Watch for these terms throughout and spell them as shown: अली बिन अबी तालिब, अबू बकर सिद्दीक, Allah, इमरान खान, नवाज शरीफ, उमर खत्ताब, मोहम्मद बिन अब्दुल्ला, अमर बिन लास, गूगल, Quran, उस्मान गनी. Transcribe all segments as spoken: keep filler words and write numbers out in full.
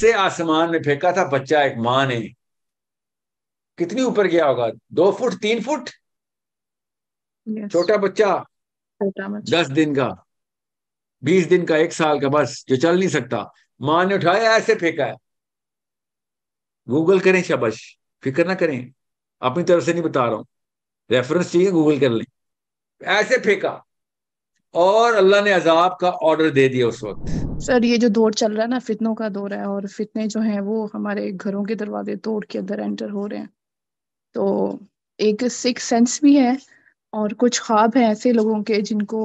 से आसमान में फेंका था बच्चा एक माँ ने, कितनी ऊपर गया होगा, दो फुट तीन फुट yes. छोटा बच्चा, दस दिन का, बीस दिन का, एक साल का, बस जो चल नहीं सकता, माँ ने उठाया ऐसे फेंका है। गूगल करें, शाबाश, फिक्र ना करें, अपनी तरफ से नहीं बता रहा हूँ, रेफरेंस चाहिए गूगल कर लें। ऐसे फेंका और अल्लाह ने अजाब का ऑर्डर दे दिया उस वक्त। सर ये जो दौर चल रहा है ना, फितनों का दौर है, और फितने जो हैं वो हमारे घरों के दरवाजे तोड़ के अंदर एंटर हो रहे हैं। तो एक सिक्स सेंस भी है और कुछ ख्वाब हैं ऐसे लोगों के जिनको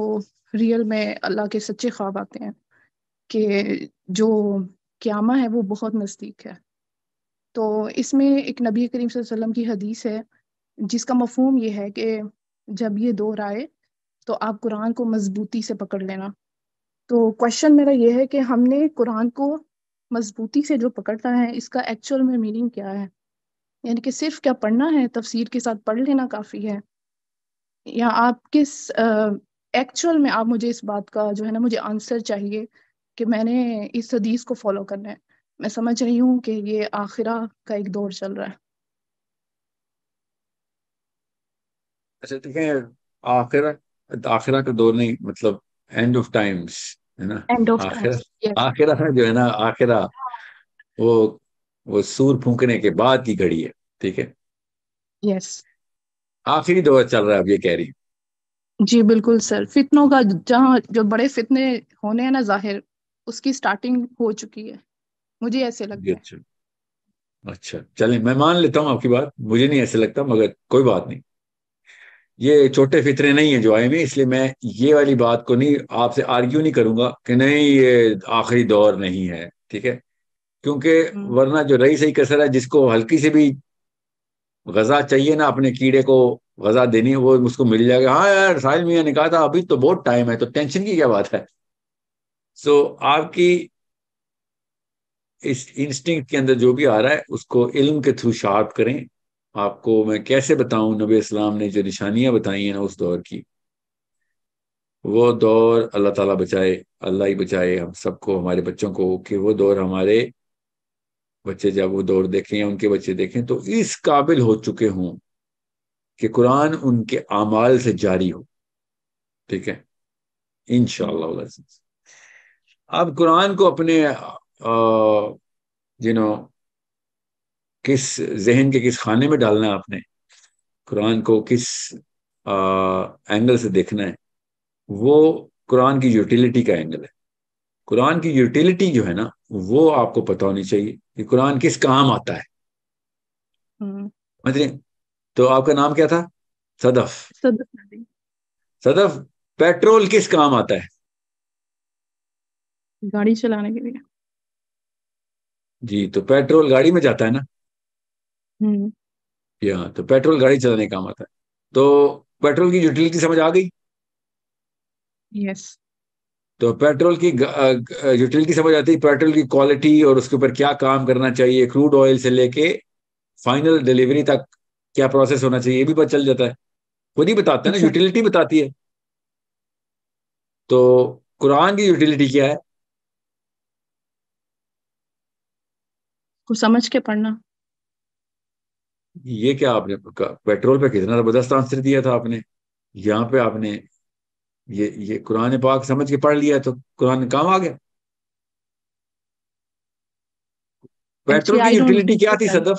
रियल में अल्लाह के सच्चे ख्वाब आते हैं कि जो क़यामा है वो बहुत नज़दीक है। तो इसमें एक नबी करीम सल्लल्लाहु अलैहि वसल्लम की हदीस है जिसका मफहूम ये है कि जब ये दौर आए तो आप कुरान को मजबूती से पकड़ लेना। तो क्वेश्चन मेरा ये है कि हमने कुरान को मजबूती से जो पकड़ता है इसका एक्चुअल में मीनिंग क्या है? यानी कि सिर्फ क्या पढ़ना है, तफसीर के साथ पढ़ लेना काफ़ी है, या आप किस एक्चुअल में, आप मुझे इस बात का जो है ना मुझे आंसर चाहिए कि मैंने इस हदीस को फॉलो करना है। मैं समझ रही हूँ कि ये आखिरा का एक दौर चल रहा है। अच्छा ठीक है, आखिरा आखिरा का दौर नहीं, मतलब एंड ऑफ टाइम्स है ना, आखिरा आखिरा जो है ना, आखिरा वो वो सूर फूंकने के बाद की घड़ी है। ठीक है, यस, आखिरी दौर चल रहा है, अब ये कह रही है। जी बिल्कुल सर, फितनों का, जहाँ जो बड़े फितने होने हैं ना जाहिर, उसकी स्टार्टिंग हो चुकी है, मुझे ऐसे लगता है। अच्छा अच्छा, चलें, मैं मान लेता हूँ आपकी बात, मुझे नहीं ऐसे लगता, मगर कोई बात नहीं, ये छोटे फितरे नहीं है जो आए में, इसलिए मैं ये वाली बात को नहीं, आपसे आर्ग्यू नहीं करूंगा कि नहीं ये आखिरी दौर नहीं है। ठीक है, क्योंकि वरना जो रही सही कसर है, जिसको हल्की से भी गजा चाहिए ना, अपने कीड़े को गजा देनी है, वो उसको मिल जाएगा। हाँ यार, साहिल मियां ने कहा था अभी तो बहुत टाइम है, तो टेंशन की क्या बात है। सो आपकी इस इंस्टिंक्ट के अंदर जो भी आ रहा है उसको इल्म के थ्रू शार्प करें। आपको मैं कैसे बताऊं, नबी इस्लाम ने जो निशानियां बताई हैं ना उस दौर की, वो दौर अल्लाह ताला बचाए, अल्लाह ही बचाए हम सबको, हमारे बच्चों को, कि वो दौर हमारे बच्चे जब वो दौर देखें या उनके बच्चे देखें तो इस काबिल हो चुके हों कि कुरान उनके आमाल से जारी हो। ठीक है, इंशाअल्लाह। अब कुरान को अपने यू नो किस जहन के किस खाने में डालना है, आपने कुरान को किस आ, एंगल से देखना है, वो कुरान की यूटिलिटी का एंगल है। कुरान की यूटिलिटी जो है ना वो आपको पता होनी चाहिए कि कुरान किस काम आता है। समझ, तो आपका नाम क्या था? सदफ। सदफ सदफ पेट्रोल किस काम आता है? गाड़ी चलाने के लिए। जी, तो पेट्रोल गाड़ी में जाता है ना, या तो पेट्रोल गाड़ी चलाने का काम आता है। तो पेट्रोल की यूटिलिटी समझ आ गई? यस। तो पेट्रोल की यूटिलिटी समझ आती है, पेट्रोल की क्वालिटी और उसके ऊपर क्या काम करना चाहिए, क्रूड ऑयल से लेके फाइनल डिलीवरी तक क्या प्रोसेस होना चाहिए, ये भी पता चल जाता है, खुद ही बताता है ना, यूटिलिटी बताती है। तो कुरान की यूटिलिटी क्या है? को समझ के पढ़ना। ये क्या आपने पेट्रोल पे कितना जबरदस्त आंसर दिया था आपने, यहाँ पे आपने ये ये कुरान पाक समझ के पढ़ लिया तो कुरान काम आ गया। पेट्रोल की यूटिलिटी क्या थी सदफ?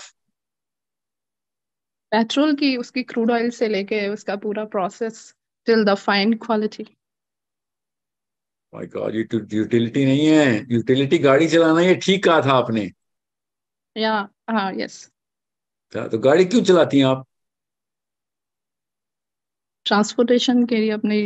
पेट्रोल की, उसकी क्रूड ऑयल से लेके उसका पूरा process till the fine quality. My God, ये यूटिलिटी नहीं है, यूटिलिटी गाड़ी चलाना। ये ठीक कहा था आपने। या हाँ, यस। तो गाड़ी क्यों चलाती हैं आप? ट्रांसपोर्टेशन के लिए, अपने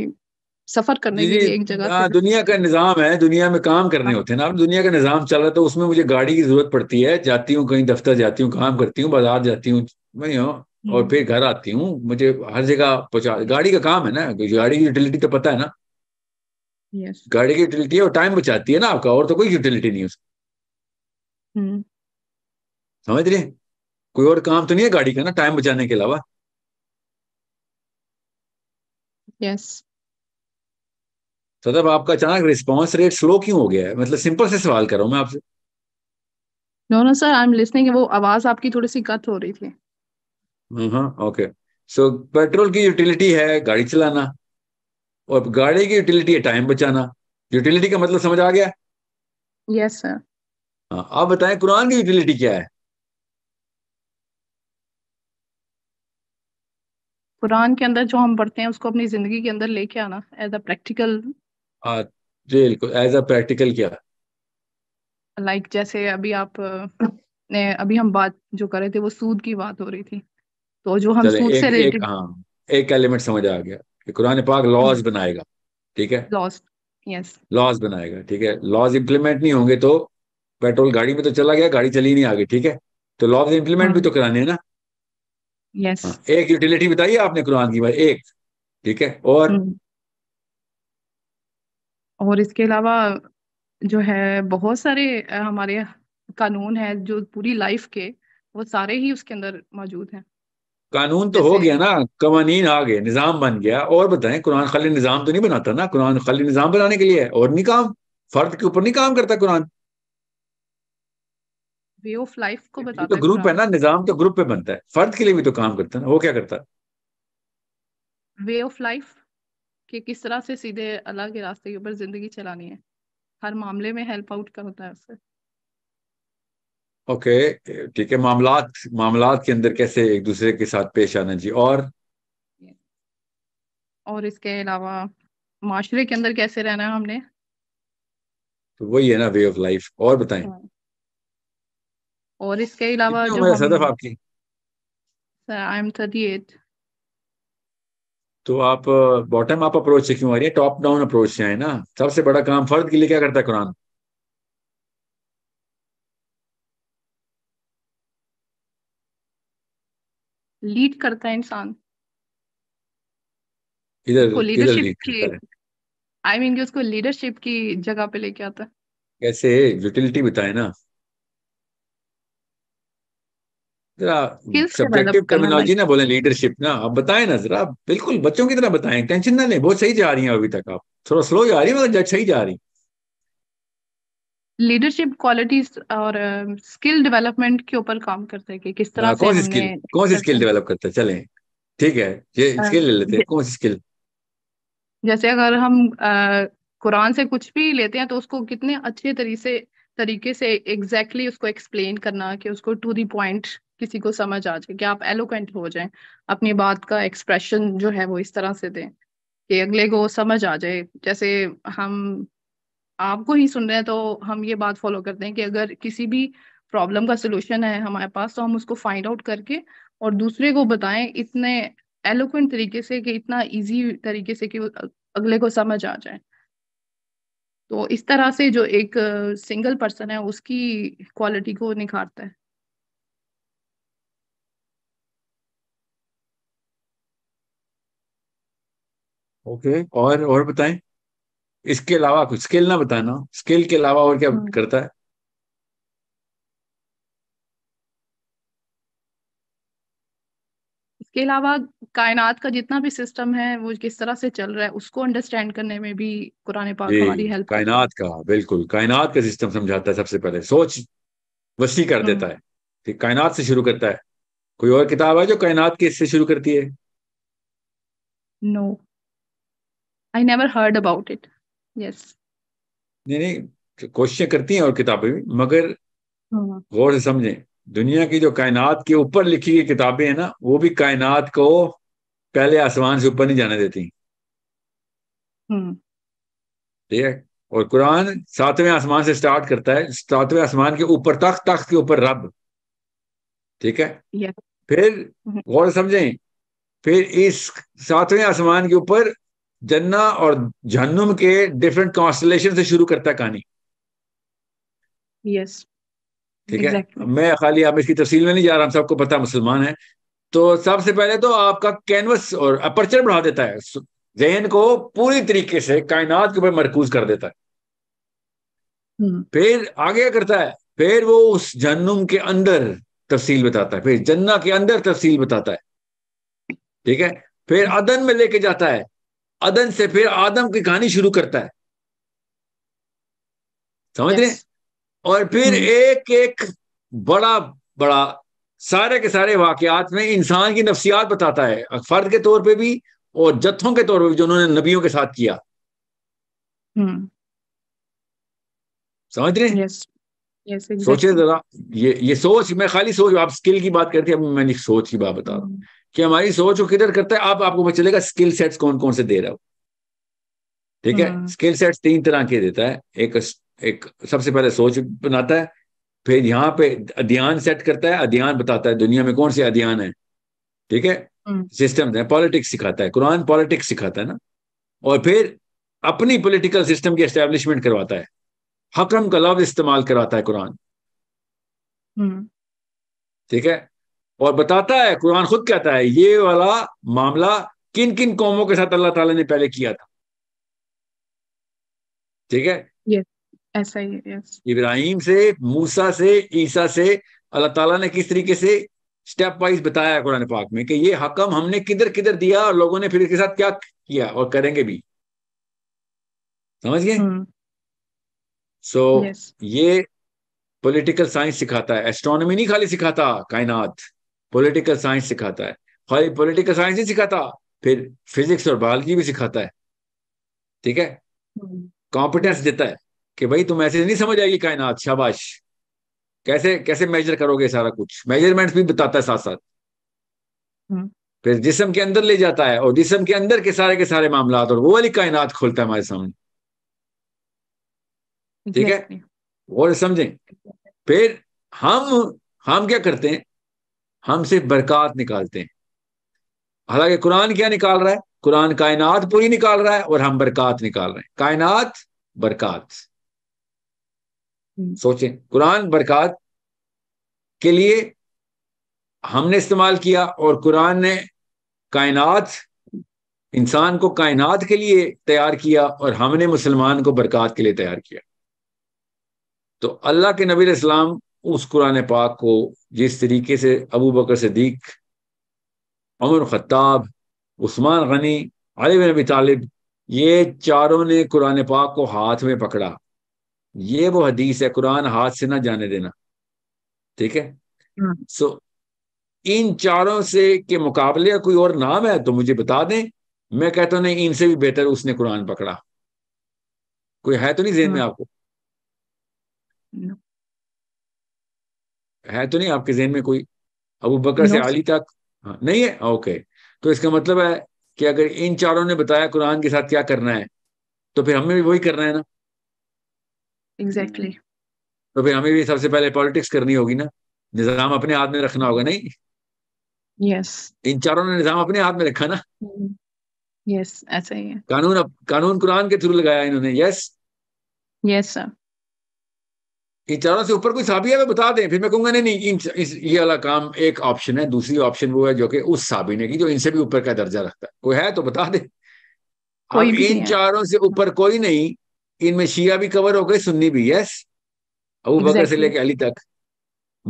सफर करने के लिए, एक जगह से। दुनिया का निज़ाम है, दुनिया में काम करने होते हैं ना, दुनिया का निज़ाम चल रहा है तो उसमें मुझे गाड़ी की जरूरत पड़ती है। जाती हूँ कहीं, दफ्तर जाती हूँ, काम करती हूँ, बाजार जाती हूँ, वही हूँ, और फिर घर आती हूँ, मुझे हर जगह पहुँचा। गाड़ी का काम है ना, गाड़ी की यूटिलिटी तो पता है ना। यस, गाड़ी की यूटिलिटी है और टाइम बचाती है ना आपका, और तो कोई यूटिलिटी नहीं उसकी। समझ रहे, कोई और काम तो नहीं है गाड़ी का ना, टाइम बचाने के अलावा। यस। सदब, आपका अचानक रिस्पांस रेट स्लो क्यों हो गया है? मतलब सिंपल से सवाल कर रहा हूं मैं आपसे। No, no, sir, I'm listening. वो आवाज आपकी थोड़ी सी कट हो रही थी. ओके. सो पेट्रोल की यूटिलिटी है गाड़ी चलाना और गाड़ी की यूटिलिटी है टाइम बचाना. यूटिलिटी का मतलब समझ आ गया? Yes sir. आप बताएं कुरान की यूटिलिटी क्या है? कुरान के अंदर जो हम पढ़ते हैं उसको अपनी जिंदगी के अंदर लेके आना as a practical. As a practical क्या? लाइक like, जैसे अभी आप ने अभी हम बात जो कर रहे थे वो सूद की बात हो रही थी, तो जो हम सूद से रिलेटेड हाँ, एक एलिमेंट समझ आ गया कि कुरान पाक लॉज बनाएगा. ठीक है, लॉज. यस, लॉज बनाएगा. ठीक है, लॉज इम्प्लीमेंट नहीं होंगे तो पेट्रोल गाड़ी में तो चला गया, गाड़ी चली नहीं आगे. ठीक है, तो लॉज इम्प्लीमेंट हाँ. भी तो कराने है ना. यस हाँ, एक यूटिलिटी बताई आपने कुरान की बात एक. ठीक है, और और इसके अलावा जो है बहुत सारे हमारे कानून हैं जो पूरी लाइफ के, वो सारे ही उसके अंदर मौजूद हैं. कानून तो हो गया ना, कवानीन आ गए, निज़ाम बन गया. और बताएं कुरान खाली निज़ाम तो नहीं बनाता ना. कुरान खाली निज़ाम बनाने के लिए है और नहीं काम, फर्द के ऊपर नहीं काम करता कुरान. वे ऑफ लाइफ को बताता है. तो ग्रुप है ना, निज़ाम तो ग्रुप पे बनता है, फर्द के लिए भी तो काम करता है ना. वो क्या करता है? वे ऑफ लाइफ कि किस तरह से सीधे अल्लाह के रास्ते के ऊपर जिंदगी चलानी है, हर मामले में हेल्प आउट का होता है उससे. ओके okay, ठीक है. मामलात मामलात के अंदर कैसे एक दूसरे के साथ पेश आना. जी, और और इसके अलावा माशरे के अंदर कैसे रहना है हमने, तो वही है ना वे ऑफ लाइफ. और बताएं. और इसके अलावा जो सदफ आपकी sir I am thirty eight. तो आप बॉटम अप अप्रोच से क्यों आ रही है, टॉप डाउन अप्रोच से आए ना. सबसे बड़ा काम फर्द के लिए क्या करता है कुरान? लीड करता है इंसान इधर को, लीडरशिप की, आई मीन कि उसको लीडरशिप की जगह पे लेके आता है. कैसे? यूटिलिटी बताए ना. सब्जेक्टिव टर्मिनोलॉजी ना बोले, लीडरशिप ना आप बताएं ना जरा. बिल्कुल बच्चों की तरह बताएं, टेंशन ना लें. बहुत सही जा रही हैं अभी तक आप, थोड़ा स्लो जा रही है मगर सही जा रही. लीडरशिप क्वालिटीज और स्किल डेवलपमेंट के ऊपर काम करते हैं कि किस तरह से कौन सी स्किल कौन सी स्किल डेवलप करते हैं. चलें ठीक है, ये स्किल ले लेते हैं. कौन सी स्किल? जैसे अगर हम कुरान से कुछ भी लेते हैं तो उसको कितने अच्छे तरीके तरीके से एग्जैक्टली उसको एक्सप्लेन करना कि उसको टू द पॉइंट किसी को समझ आ जाए, कि आप एलोक्वेंट हो जाएं, अपनी बात का एक्सप्रेशन जो है वो इस तरह से दें कि अगले को समझ आ जाए. जैसे हम आपको ही सुन रहे हैं तो हम ये बात फॉलो करते हैं कि अगर किसी भी प्रॉब्लम का सलूशन है हमारे पास तो हम उसको फाइंड आउट करके और दूसरे को बताएं इतने एलोक्वेंट तरीके से कि इतना ईजी तरीके से कि अगले को समझ आ जाए. तो इस तरह से जो एक सिंगल पर्सन है उसकी क्वालिटी को निखारता है. Okay okay. और और बताएं. इसके अलावा कुछ स्किल ना बताना. स्किल के अलावा और क्या करता है? इसके अलावा कायनात का जितना भी सिस्टम है वो किस तरह से चल रहा है उसको अंडरस्टैंड करने में भी कुरान पाक हमारी हेल्प. कायनात का बिल्कुल, कायनात का सिस्टम समझाता है. सबसे पहले सोच वसी कर देता है, ठीक, कायनात से शुरू करता है. कोई और किताब है जो कायनात के इससे शुरू करती है? No no. I never heard about it. Yes. नहीं नहीं, कोशिशें करती हैं और किताबें भी, मगर गौर से समझें. दुनिया की जो कायनात के ऊपर लिखी गई किताबें हैं ना, वो भी कायनात को पहले आसमान से ऊपर नहीं जाने देती. ठीक है, और कुरान सातवें आसमान से स्टार्ट करता है. सातवें आसमान के ऊपर तख्त, तख्त के ऊपर रब. ठीक है yeah. फिर गौर से समझें, फिर इस सातवें आसमान के ऊपर जन्ना और जहन्नुम के डिफरेंट कॉन्स्टलेशन से शुरू करता है कहानी. Yes yes. ठीक है exactly. मैं खाली आप इसकी तफसील में नहीं जा रहा, हम सबको पता मुसलमान है. तो सबसे पहले तो आपका कैनवस और अपर्चर बढ़ा देता है, जहन को पूरी तरीके से कायनात के ऊपर मरकूज कर देता है. hmm. फिर आगे करता है, फिर वो उस जहन्नुम के अंदर तफसील बताता है, फिर जन्ना के अंदर तफसील बताता है. ठीक है, फिर अदन में लेके जाता है, अदन से फिर आदम की कहानी शुरू करता है. समझ yes. रहे? और फिर एक एक बड़ा बड़ा सारे के सारे वाकयात में इंसान की नफ्सियात बताता है, फर्द के तौर पे भी और जत्थों के तौर पे भी, जो उन्होंने नबियों के साथ किया। समझ रहे हैं? yes. yes, exactly. सोचे जरा, ये ये सोच, मैं खाली सोच, आप स्किल की बात करते हैं, अब मैंने सोच की बात बता रहा हूँ कि हमारी सोच को किधर करता है। आप आपको पता चलेगा स्किल सेट्स कौन कौन से दे रहा हो। ठीक है, स्किल सेट्स तीन तरह के देता है। एक एक सबसे पहले सोच बनाता है, फिर यहाँ पे अध्ययन सेट करता है, अध्ययन बताता है दुनिया में कौन से अध्ययन है, ठीक है, सिस्टम है, पॉलिटिक्स सिखाता है, कुरान पॉलिटिक्स सिखाता है ना, और फिर अपनी पॉलिटिकल सिस्टम की एस्टेब्लिशमेंट करवाता है, हकम का लफ्ज इस्तेमाल करवाता है कुरान, ठीक है, और बताता है कुरान खुद कहता है ये वाला मामला किन किन कौमों के साथ अल्लाह ताला ने पहले किया था। ठीक है, yes. ऐसा ही है, yes. इब्राहिम से, मूसा से, ईसा से अल्लाह ताला ने किस तरीके से स्टेप वाइज बताया कुरान पाक में कि ये हकम हमने किधर किधर दिया और लोगों ने फिर इसके साथ क्या किया और करेंगे भी। समझ गए? So so, yes. ये पॉलिटिकल साइंस सिखाता है। एस्ट्रोनॉमी नहीं खाली सिखाता, कायनात पॉलिटिकल साइंस सिखाता है। खाली पॉलिटिकल साइंस नहीं सिखाता, फिर फिजिक्स और बायोलॉजी भी सिखाता है। ठीक है, कॉम्पिटेंस देता है कि भाई तुम ऐसे नहीं समझ आएगी कायनात, शाबाश, कैसे कैसे मेजर करोगे, सारा कुछ मेजरमेंट्स भी बताता है साथ साथ। फिर जिस्म के अंदर ले जाता है और जिस्म के अंदर के सारे के सारे मामलात और वो वाली कायनात खोलता है हमारे सामने। ठीक है, और समझें, फिर हम हम क्या करते हैं, हमसे बरकत निकालते हैं। हालांकि कुरान क्या निकाल रहा है, कुरान कायनात पूरी निकाल रहा है और हम बरकत निकाल रहे हैं। कायनात बरकत, सोचें, कुरान बरकत के लिए हमने इस्तेमाल किया और कुरान ने कायनात, इंसान को कायनात के लिए तैयार किया और हमने मुसलमान को बरकत के लिए तैयार किया। तो अल्लाह के नबी अलैहिस्सलाम उस कुरान पाक को जिस तरीके से अबू बकर सिद्दीक, उमर खत्ताब, उस्मान गनी, अली बिन अबी तालिब, ये चारों ने कुरान पाक को हाथ में पकड़ा। ये वो हदीस है, कुरान हाथ से ना जाने देना। ठीक है, सो so, इन चारों से के मुकाबले का कोई और नाम है तो मुझे बता दें, मैं कहता हूं नहीं, इनसे भी बेहतर उसने कुरान पकड़ा। कोई है तो नहीं ज़हन में आपको? है तो नहीं आपके ज़हन में कोई? अबू बकर से अली तक हाँ, नहीं है। ओके, तो इसका मतलब है कि अगर इन चारों ने बताया कुरान के साथ क्या करना है तो फिर हमें भी वही करना है ना। Exactly exactly. तो फिर हमें भी सबसे पहले पॉलिटिक्स करनी होगी ना, निजाम अपने हाथ में रखना होगा। नहीं, यस yes. इन चारों ने निजाम अपने हाथ में रखा ना। यस yes, ऐसा ही है। कानून कानून कुरान के थ्रू लगाया इन्होंने। यस यस सर, इन चारों से ऊपर कोई साबी है बता दें, फिर मैं कहूंगा नहीं नहीं इन, इस ये वाला काम एक ऑप्शन है, दूसरी ऑप्शन वो है जो कि उस साबी ने की जो इनसे भी ऊपर का दर्जा रखता है। कोई है तो बता दे। अब इन चारों से ऊपर कोई नहीं। इनमें शिया भी कवर हो गए, सुन्नी भी। यस, अबू बकर से लेके अली तक।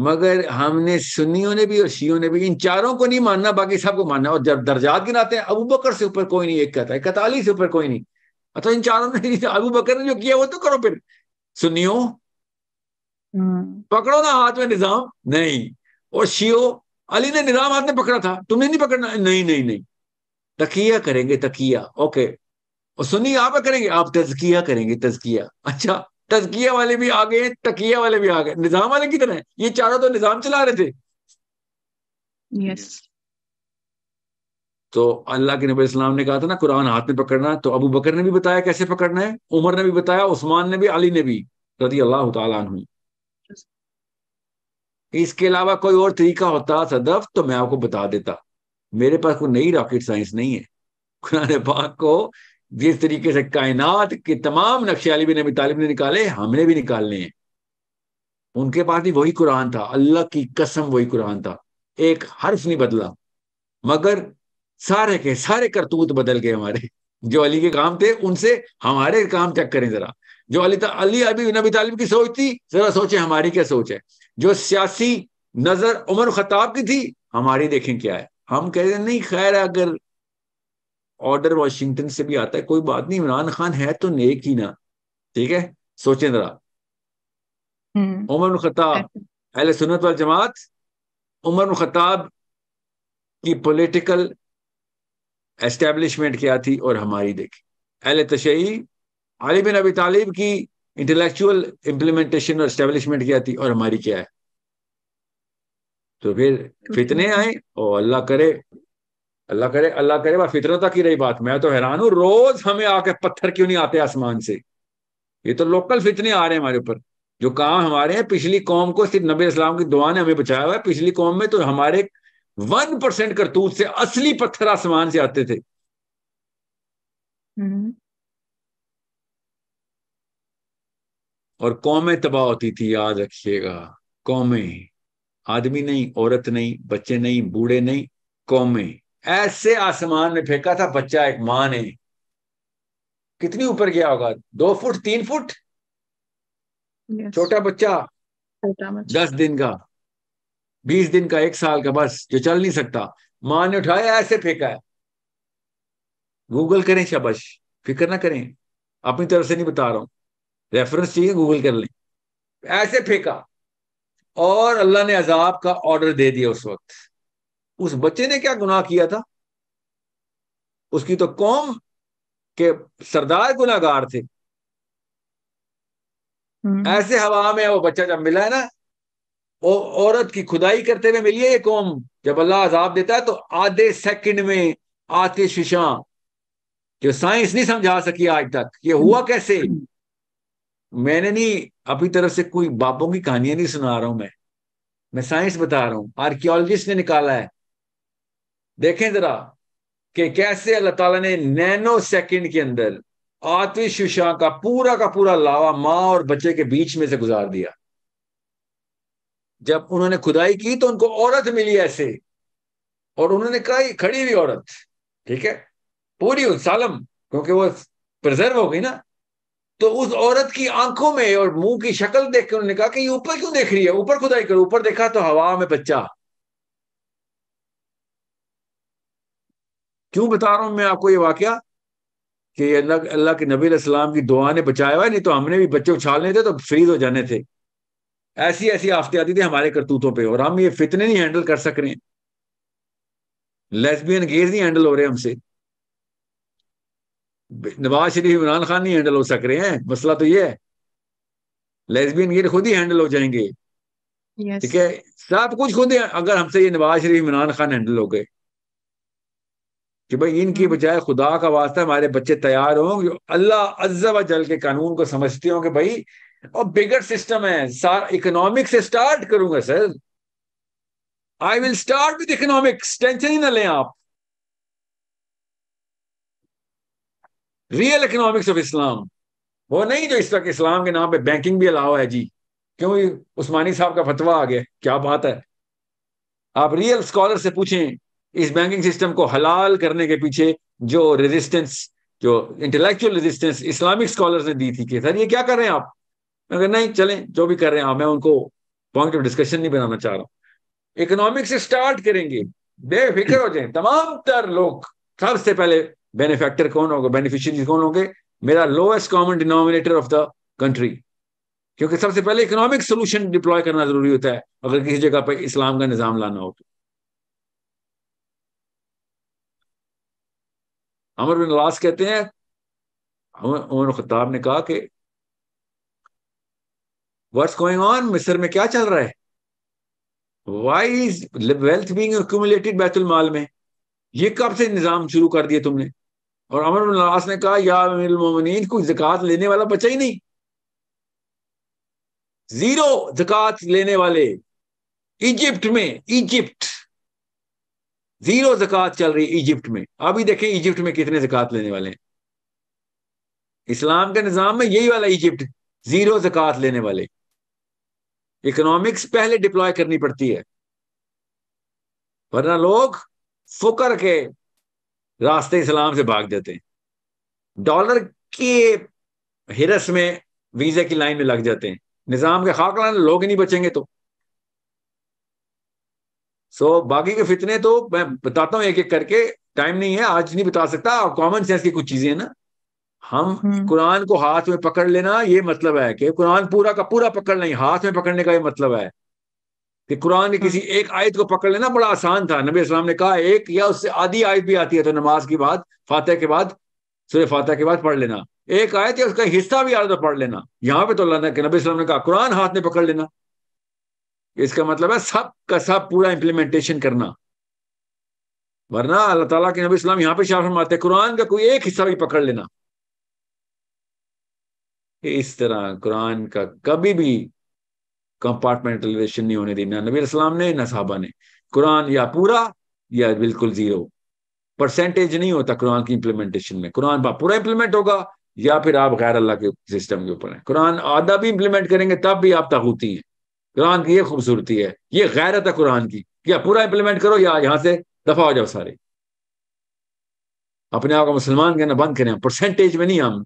मगर हमने सुन्नियों ने भी और शियों ने भी इन चारों को नहीं मानना, बाकी सबको मानना। और जब दर्जात गिनाते हैं, अबू बकर से ऊपर कोई नहीं, एक कहता है कताली से ऊपर कोई नहीं। अच्छा, इन चारों ने, अबू बकर ने जो किया वो तो करो फिर। सुन्नियों पकड़ो ना हाथ में निजाम, नहीं। और शियो, अली ने निजाम हाथ में पकड़ा था, तुमने नहीं पकड़ना, नहीं नहीं नहीं तकिया करेंगे, तकिया। ओके, और सुनी आप करेंगे, आप तजकिया करेंगे, तजकिया। अच्छा, तजकिया वाले भी आ गए, तकिया वाले भी आ गए, निजाम वाले किधर हैं? ये चारों तो निजाम चला रहे थे। यस, तो अल्लाह के नबी इस्लाम ने कहा था ना कुरान हाथ में पकड़ना, तो अबू बकर ने भी बताया कैसे पकड़ना है, उमर ने भी बताया, उस्मान ने भी, अली ने भी, रज़ी अल्लाह तआला अन्हु। इसके अलावा कोई और तरीका होता सदफ तो मैं आपको बता देता। मेरे पास कोई नई रॉकेट साइंस नहीं है। कुरान पाक को जिस तरीके से कायनात के तमाम नक्शे अली बिन अबी तालिब ने निकाले, हमने भी निकालने हैं। उनके पास भी वही कुरान था, अल्लाह की कसम वही कुरान था, एक हर्फ नहीं बदला। मगर सारे के सारे करतूत बदल गए हमारे। जो अली के काम थे उनसे हमारे काम चेक करें जरा। जो अली अली अबी नबी तालिब की सोच थी, जरा सोचें हमारी क्या सोच है। जो सियासी नजर उमर खताब की थी, हमारी देखें क्या है। हम कह रहे हैं नहीं, खैर अगर ऑर्डर वाशिंगटन से भी आता है कोई बात नहीं, इमरान खान है तो नेक ही ना। ठीक है, सोचें जरा, उमर खताब अहले सुन्नत वल जमात उमर बिन खत्ताब की पॉलिटिकल एस्टेब्लिशमेंट क्या थी और हमारी देखी, अहले तशय्यु अली बिन अबी तालिब की इंटेलेक्चुअल इम्प्लीमेंटेशन और एस्टेब्लिशमेंट क्या थी और हमारी क्या है। तो फिर फितने आए और अल्लाह करे अल्लाह करे अल्लाह करे वह फितरत तक की रही बात। मैं तो हैरान हूँ रोज हमें आके पत्थर क्यों नहीं आते आसमान से, ये तो लोकल फितने आ रहे हैं हमारे ऊपर। जो काम हमारे हैं पिछली कौम को सिर्फ नबी इस्लाम की दुआ ने हमें बचाया हुआ है, पिछली कौम में तो हमारे वन परसेंट करतूत से असली पत्थर आसमान से आते थे। और कौमें तबाह होती थी, याद रखिएगा, कौमें, आदमी नहीं, औरत नहीं, बच्चे नहीं, बूढ़े नहीं, कौमें। ऐसे आसमान में फेंका था बच्चा एक माँ ने, कितनी ऊपर गया होगा, दो फुट तीन फुट yes. छोटा बच्चा, दस दिन का, बीस दिन का, एक साल का, बस जो चल नहीं सकता, माँ ने उठाया ऐसे फेंका है। गूगल करें, शाबाश, फिक्र ना करें, अपनी तरफ से नहीं बता रहा हूँ, रेफरेंस चाहिए गूगल कर लें। ऐसे फेंका और अल्लाह ने अजाब का ऑर्डर दे दिया उस वक्त। उस बच्चे ने क्या गुनाह किया था, उसकी तो कौम के सरदार गुनाहगार थे। ऐसे हवा में वो बच्चा जब मिला है ना, वो औरत की खुदाई करते हुए मिली है ये कौम। जब अल्लाह अजाब देता है तो आधे सेकंड में आतिशां, जो साइंस नहीं समझा सकी आज तक, ये हुआ कैसे। मैंने नहीं, अपनी तरफ से कोई बापों की कहानियां नहीं सुना रहा हूं, मैं मैं साइंस बता रहा हूं, आर्कियोलॉजिस्ट ने निकाला है। देखें जरा कि कैसे अल्लाह ताला ने नैनो सेकंड के अंदर आतिशुशा का पूरा का पूरा लावा माँ और बच्चे के बीच में से गुजार दिया। जब उन्होंने खुदाई की तो उनको औरत मिली ऐसे, और उन्होंने कहा, खड़ी हुई औरत, ठीक है, पूरी सालम, क्योंकि वो प्रिजर्व हो गई ना, तो उस औरत की आंखों में और मुंह की शक्ल देख के उन्होंने कहा कि ये ऊपर क्यों देख रही है, ऊपर खुदाई करो। ऊपर देखा तो हवा में बच्चा। क्यों बता रहा हूं मैं आपको ये वाकया कि अल्लाह अल्लाह के नबी अलैहिस्सलाम की दुआ ने बचाया हुआ है, नहीं तो हमने भी बच्चे उछालने थे तो फ्रीज हो जाने थे। ऐसी ऐसी आफतें आती थी हमारे करतूतों पे, और हम ये फितने नहीं हैंडल कर सक रहे हैं। लेस्बियन गेज नहीं हैंडल हो रहे हमसे, नवाज शरीफ इमरान खान नहीं हैंडल हो सक रहे हैं। मसला तो ये है, लेस्बियन गेट खुद ही हैंडल हो जाएंगे, ठीक है, सब कुछ खुद ही। अगर हमसे ये नवाज शरीफ इमरान खान हैंडल हो गए कि भाई इनकी बजाय खुदा का वास्ता हमारे बच्चे तैयार हों जो अल्लाह अज़्ज़ा व जल के कानून को समझते हों कि भाई, और बिगर सिस्टम है सारा, इकोनॉमिक से स्टार्ट करूंगा sir, I will start with economics, tension ही ना लें आप, रियल इकोनॉमिक्स ऑफ इस्लाम, वो नहीं जो इस वक्त इस्लाम के नाम पे बैंकिंग भी अलाव है जी, क्योंकि उस्मानी साहब का फतवा आ गया, क्या बात है। आप रियल स्कॉलर से पूछें इस बैंकिंग सिस्टम को हलाल करने के पीछे जो रेजिस्टेंस, जो इंटेलेक्चुअल रेजिस्टेंस इस्लामिक स्कॉलर्स ने दी थी कि सर ये क्या कर रहे हैं आप, मगर नहीं, चलें जो भी कर रहे हैं आप, मैं उनको पॉइंट ऑफ डिस्कशन नहीं बनाना चाह रहा हूँ, इकोनॉमिक्स से स्टार्ट करेंगे, बेफिक्र हो जाए तमाम तर लोग। सबसे पहले बेनिफैक्टर कौन होगा, बेनिफिशियरी कौन होंगे, मेरा lowest common denominator of the country, क्योंकि सबसे पहले इकोनॉमिक सोल्यूशन डिप्लॉय करना जरूरी होता है अगर किसी जगह पर इस्लाम का निजाम लाना हो तो। अमर बिन लास कहते हैं, उमर खत्ताब ने कहा कि व्हाट्स गोइंग ऑन, मिस्र में क्या चल रहा है, why is wealth being accumulated बैतुल माल में, ये कब से निजाम शुरू कर दिया तुमने। और अमर बिन लास ने कहा, या अमीरुल मोमिनीन, कोई ज़कात लेने वाला बचा ही नहीं, जीरो ज़कात लेने वाले, इजिप्ट में, इजिप्ट जीरो ज़कात चल रही इजिप्ट में। अभी देखें इजिप्ट में कितने ज़कात लेने वाले हैं, इस्लाम के निजाम में यही वाला इजिप्ट, जीरो ज़कात लेने वाले। इकोनॉमिक्स पहले डिप्लॉय करनी पड़ती है, वरना लोग फुकर के रास्ते इस्लाम से भाग जाते हैं, डॉलर के हिरस में वीजा की लाइन में लग जाते हैं, निजाम के खाकलान लोग ही नहीं बचेंगे। तो सो बाकी के फितने तो मैं बताता हूँ एक एक करके, टाइम नहीं है आज, नहीं बता सकता। कॉमन सेंस की कुछ चीजें ना, हम कुरान को हाथ में पकड़ लेना, ये मतलब है कि कुरान पूरा का पूरा पकड़ लें, हाथ में पकड़ने का ये मतलब है कि कुरान की किसी एक आयत को पकड़ लेना बड़ा आसान था। नबी अस्सलाम ने कहा एक या उससे आधी आयत भी आती है तो नमाज के बाद फातह के बाद सूरह फातह के बाद पढ़ लेना, एक आयत या उसका हिस्सा भी आ रहा तो पढ़ लेना। यहाँ पे तो अल्लाह के नबी अस्सलाम ने कहा कुरान हाथ में पकड़ लेना, इसका मतलब है सब का सब पूरा इम्प्लीमेंटेशन करना। वरना अल्लाह ताला के नबी अस्सलाम यहाँ पे शाह फरमाते हैं कुरान का कोई एक हिस्सा भी पकड़ लेना। इस तरह कुरान का कभी भी कंपार्टमेंटलाइजेशन नहीं होने देना नबी अस्सलाम ने ना साहबा ने। कुरान या पूरा या बिल्कुल जीरो, परसेंटेज नहीं होता कुरान की इम्प्लीमेंटेशन में। कुरान पर पूरा इम्प्लीमेंट होगा या फिर आप गैर अल्लाह के सिस्टम के ऊपर हैं। कुरान आधा भी इम्प्लीमेंट करेंगे तब भी आप तागूती हैं। कुरान की ये खूबसूरती है, ये गैरत है कुरान की, या पूरा इम्प्लीमेंट करो या यहाँ से दफा हो जाओ सारे। अपने आप को मुसलमान कहना बंद करें। परसेंटेज में नहीं, हम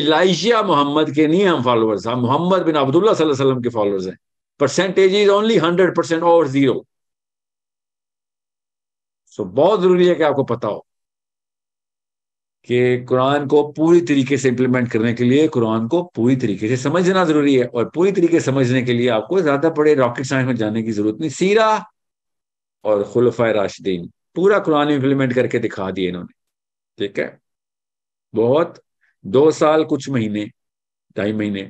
इलाइशिया मोहम्मद के नहीं हम फॉलोअर्स, हम मोहम्मद बिन अब्दुल्ला सल्लल्लाहु अलैहि वसल्लम के फॉलोअर्स हैं। Percentage is only hundred percent और जीरो। सो बहुत जरूरी है कि आपको पता हो कि कुरान को पूरी तरीके से इंप्लीमेंट करने के लिए कुरान को पूरी तरीके से समझना जरूरी है, और पूरी तरीके से समझने के लिए आपको ज्यादा बड़े रॉकेट साइंस में जाने की जरूरत नहीं। सीरा और खुलफाए राशिदीन पूरा कुरान इंप्लीमेंट करके दिखा दिए इन्होंने। ठीक है, बहुत दो साल कुछ महीने ढाई महीने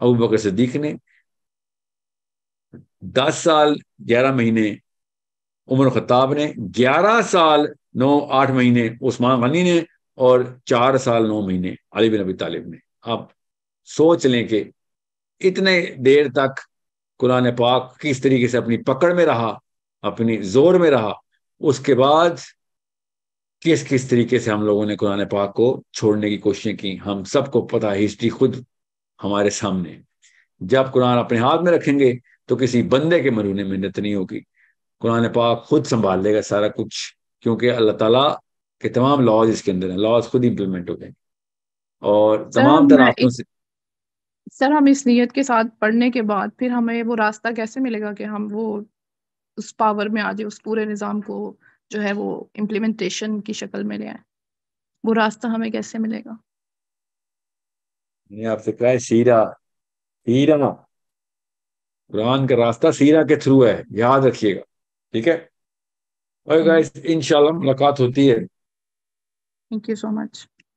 अबू बकर सिद्दीक ने, दस साल ग्यारह महीने उमर खत्ताब ने, ग्यारह साल नौ आठ महीने उस्मान गनी ने, और चार साल नौ महीने अली बिन अबी तालिब ने। आप सोच लें कि इतने देर तक कुरान पाक किस तरीके से अपनी पकड़ में रहा, अपनी जोर में रहा। उसके बाद किस किस तरीके से हम लोगों ने कुरान पाक को छोड़ने की कोशिशें की। हम सबको पता है, हिस्ट्री खुद हमारे सामने। जब कुरान अपने हाथ में रखेंगे तो किसी बंदे के मरूने मेहनत नहीं होगी, कुरान पाक खुद संभाल लेगा सारा कुछ, क्योंकि अल्लाह ताला के तमाम लॉज इसके अंदर हैं। लॉज खुद इम्प्लीमेंट हो जाएंगे। और तमाम तराकों से सर, हम इस नीयत के साथ पढ़ने के बाद फिर हमें वो रास्ता कैसे मिलेगा कि हम वो उस पावर में आ जाए, उस पूरे निज़ाम को जो है वो इम्प्लीमेंटेशन की शक्ल में ले आए? वो रास्ता हमें कैसे मिलेगा? मैंने आपसे कहा है सीरा, सीरा कुरान का रास्ता सीरा के थ्रू है, याद रखिएगा। ठीक है, और गाइस इंशाल्लाह मुलाकात होती है। Thank you so much.